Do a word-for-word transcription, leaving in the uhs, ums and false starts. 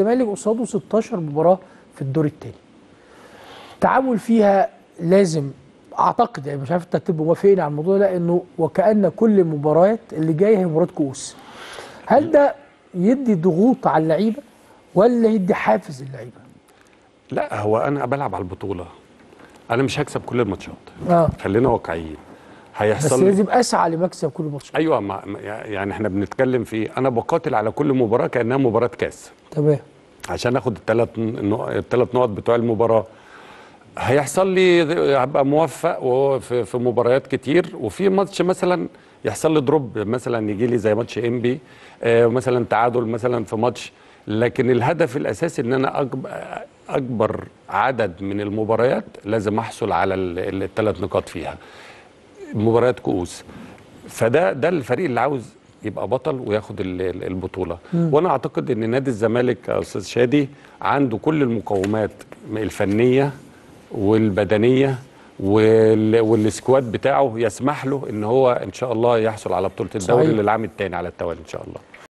الزمالك قصاده ستاشر مباراه في الدور الثاني. التعامل فيها لازم اعتقد، يعني مش عارف الترتيب موافقين على الموضوع ده، انه وكأن كل المباريات اللي جايه هي مباراه كؤوس. هل ده يدي ضغوط على اللعيبه ولا يدي حافز اللعيبه؟ لا، هو انا بلعب على البطوله، انا مش هكسب كل الماتشات. آه. خلينا واقعيين، هيحصل بس لازم اسعى لمكسب كل ماتش. ايوه، ما يعني احنا بنتكلم في ايه؟ انا بقاتل على كل مباراه كانها مباراه كاس، تمام، عشان اخد الثلاث الثلاث نقط بتوع المباراه. هيحصل لي هبقى موفق وفي في مباريات كتير، وفي ماتش مثلا يحصل لي دروب، مثلا يجي لي زي ماتش انبي، آه مثلا تعادل مثلا في ماتش، لكن الهدف الاساسي ان انا اكبر عدد من المباريات لازم احصل على الثلاث نقاط فيها مباريات كؤوس. فده ده الفريق اللي عاوز يبقى بطل وياخد البطوله. مم. وانا اعتقد ان نادي الزمالك يا استاذ شادي عنده كل المقومات الفنيه والبدنيه والسكواد بتاعه يسمح له ان هو ان شاء الله يحصل على بطوله الدوري للعام الثاني على التوالي ان شاء الله.